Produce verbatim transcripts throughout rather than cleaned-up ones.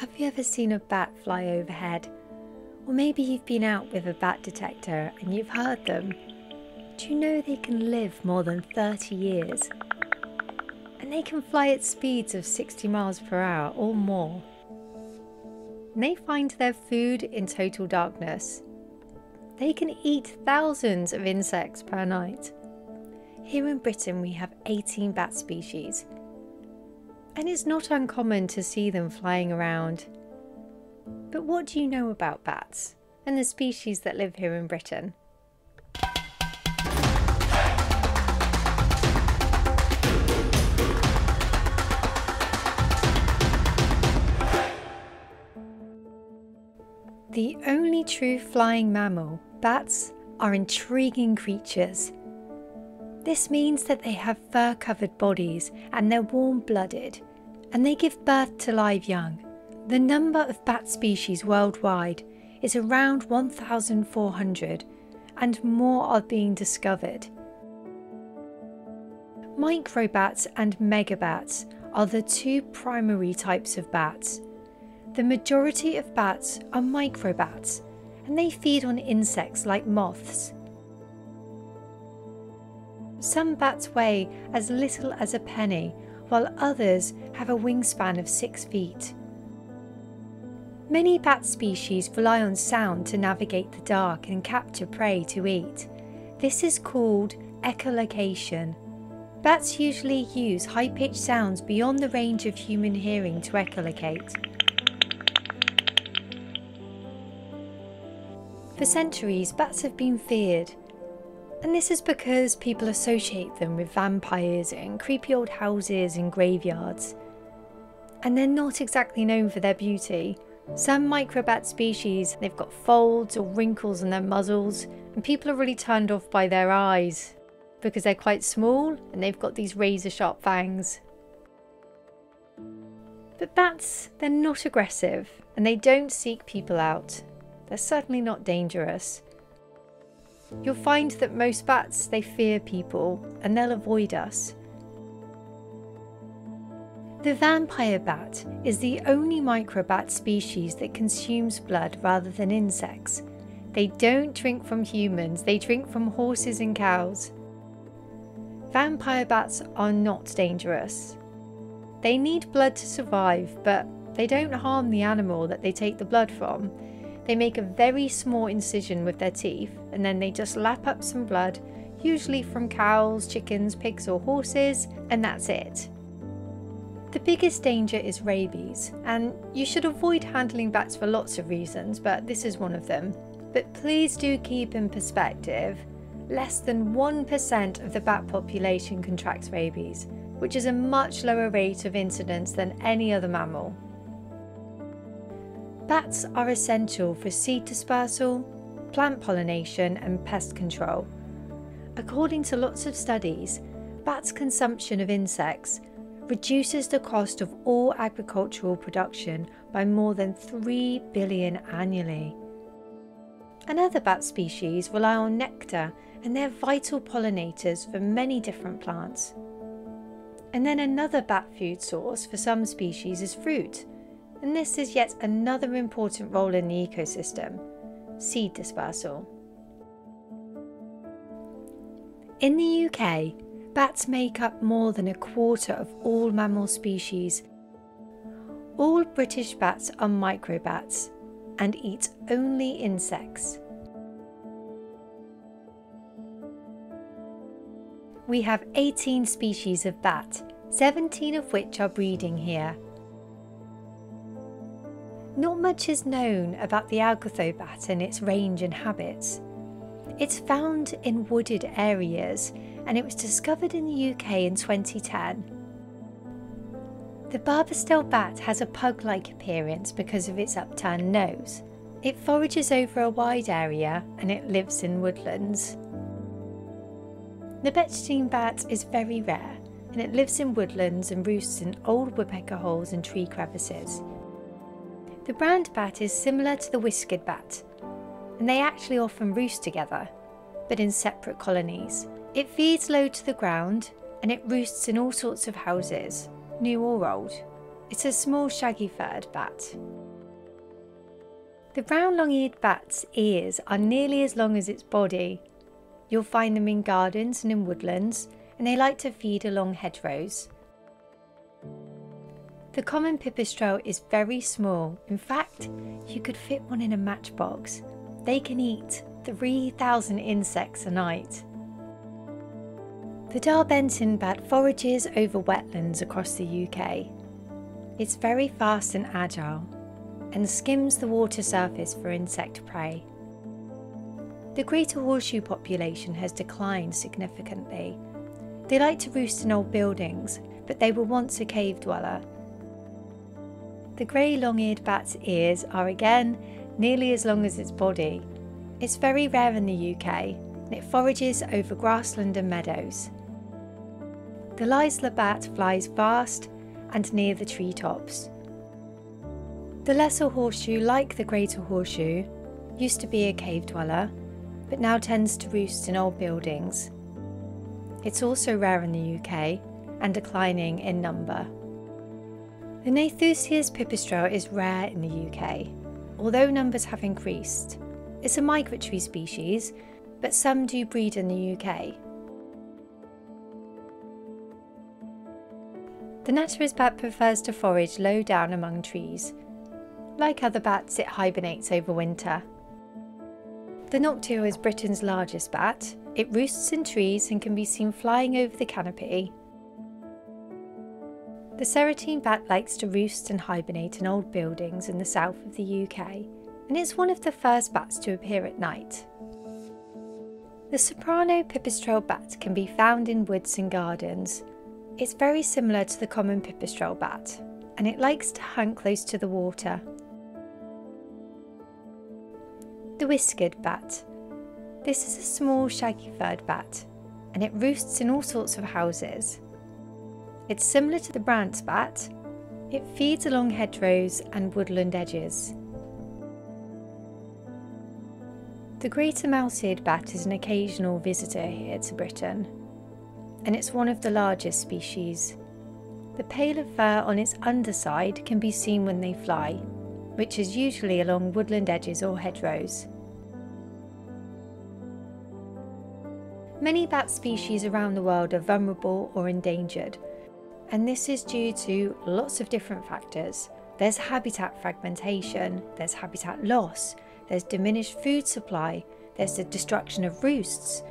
Have you ever seen a bat fly overhead? Or maybe you've been out with a bat detector and you've heard them. Do you know they can live more than thirty years? And they can fly at speeds of sixty miles per hour or more. And they find their food in total darkness. They can eat thousands of insects per night. Here in Britain we have eighteen bat species, and it's not uncommon to see them flying around. But what do you know about bats and the species that live here in Britain? The only true flying mammal, bats are intriguing creatures. This means that they have fur-covered bodies and they're warm-blooded, and they give birth to live young. The number of bat species worldwide is around one thousand four hundred, and more are being discovered. Microbats and megabats are the two primary types of bats. The majority of bats are microbats, and they feed on insects like moths. Some bats weigh as little as a penny, while others have a wingspan of six feet. Many bat species rely on sound to navigate the dark and capture prey to eat. This is called echolocation. Bats usually use high-pitched sounds beyond the range of human hearing to echolocate. For centuries, bats have been feared. And this is because people associate them with vampires and creepy old houses and graveyards. And they're not exactly known for their beauty. Some microbat species, they've got folds or wrinkles on their muzzles, and people are really turned off by their eyes because they're quite small and they've got these razor sharp fangs. But bats, they're not aggressive and they don't seek people out. They're certainly not dangerous. You'll find that most bats, they fear people and they'll avoid us. The vampire bat is the only microbat species that consumes blood rather than insects. They don't drink from humans, they drink from horses and cows. Vampire bats are not dangerous. They need blood to survive, but they don't harm the animal that they take the blood from. They make a very small incision with their teeth and then they just lap up some blood, usually from cows, chickens, pigs or horses, and that's it. The biggest danger is rabies, and you should avoid handling bats for lots of reasons, but this is one of them. But please do keep in perspective, less than one percent of the bat population contracts rabies, which is a much lower rate of incidence than any other mammal. Bats are essential for seed dispersal, plant pollination and pest control. According to lots of studies, bats' consumption of insects reduces the cost of all agricultural production by more than three billion annually. And other bat species rely on nectar and they're vital pollinators for many different plants. And then another bat food source for some species is fruit. And this is yet another important role in the ecosystem, seed dispersal. In the U K, bats make up more than a quarter of all mammal species. All British bats are microbats and eat only insects. We have eighteen species of bat, seventeen of which are breeding here. Not much is known about the Alcathoe bat and its range and habits. It's found in wooded areas and it was discovered in the U K in twenty ten. The Barbastelle bat has a pug-like appearance because of its upturned nose. It forages over a wide area and it lives in woodlands. The Bechstein's bat is very rare and it lives in woodlands and roosts in old woodpecker holes and tree crevices. The Bradt's bat is similar to the Whiskered bat, and they actually often roost together, but in separate colonies. It feeds low to the ground, and it roosts in all sorts of houses, new or old. It's a small shaggy-furred bat. The brown long-eared bat's ears are nearly as long as its body. You'll find them in gardens and in woodlands, and they like to feed along hedgerows. The common pipistrelle is very small. In fact, you could fit one in a matchbox. They can eat three thousand insects a night. The Daubenton bat forages over wetlands across the U K. It's very fast and agile, and skims the water surface for insect prey. The greater horseshoe population has declined significantly. They like to roost in old buildings, but they were once a cave dweller. The grey long-eared bat's ears are again nearly as long as its body. It's very rare in the U K, and it forages over grassland and meadows. The Leisler's bat flies fast and near the treetops. The lesser horseshoe, like the greater horseshoe, used to be a cave dweller, but now tends to roost in old buildings. It's also rare in the U K and declining in number. The Nathusius pipistrelle is rare in the U K, although numbers have increased. It's a migratory species, but some do breed in the U K. The Natterer's bat prefers to forage low down among trees. Like other bats, it hibernates over winter. The Noctule is Britain's largest bat. It roosts in trees and can be seen flying over the canopy. The Serotine bat likes to roost and hibernate in old buildings in the south of the U K, and it's one of the first bats to appear at night. The Soprano pipistrelle bat can be found in woods and gardens. It's very similar to the common pipistrelle bat, and it likes to hunt close to the water. The Whiskered bat. This is a small shaggy-furred bat, and it roosts in all sorts of houses. It's similar to the Bradt's bat. It feeds along hedgerows and woodland edges. The greater mouse-eared bat is an occasional visitor here to Britain, and it's one of the largest species. The paler fur on its underside can be seen when they fly, which is usually along woodland edges or hedgerows. Many bat species around the world are vulnerable or endangered, and this is due to lots of different factors. There's habitat fragmentation, there's habitat loss, there's diminished food supply, there's the destruction of roosts,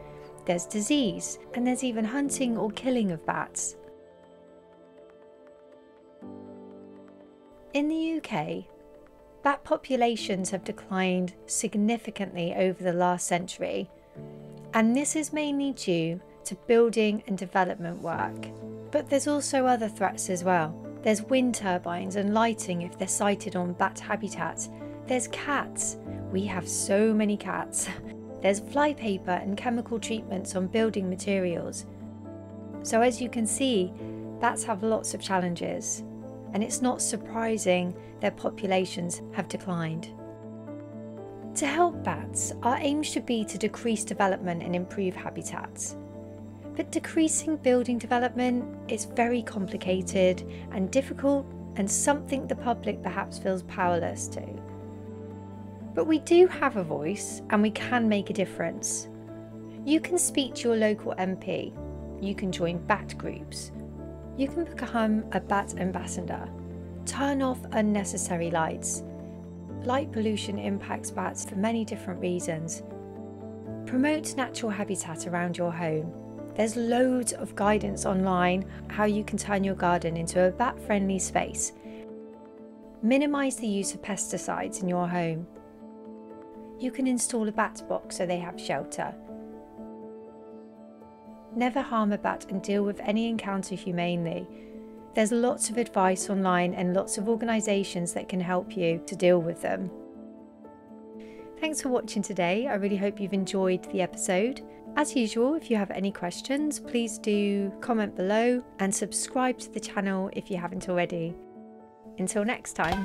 there's disease, and there's even hunting or killing of bats. In the U K, bat populations have declined significantly over the last century, and this is mainly due to building and development work. But there's also other threats as well. There's wind turbines and lighting if they're sighted on bat habitats. There's cats. We have so many cats. There's flypaper and chemical treatments on building materials. So as you can see, bats have lots of challenges, and it's not surprising their populations have declined. To help bats, our aim should be to decrease development and improve habitats. But decreasing building development is very complicated and difficult, and something the public perhaps feels powerless to. But we do have a voice, and we can make a difference. You can speak to your local M P, you can join bat groups, you can become a bat ambassador. Turn off unnecessary lights. Light pollution impacts bats for many different reasons. Promote natural habitat around your home. There's loads of guidance online how you can turn your garden into a bat-friendly space. Minimise the use of pesticides in your home. You can install a bat box so they have shelter. Never harm a bat and deal with any encounter humanely. There's lots of advice online and lots of organisations that can help you to deal with them. Thanks for watching today. I really hope you've enjoyed the episode. As usual, if you have any questions, please do comment below and subscribe to the channel if you haven't already. Until next time.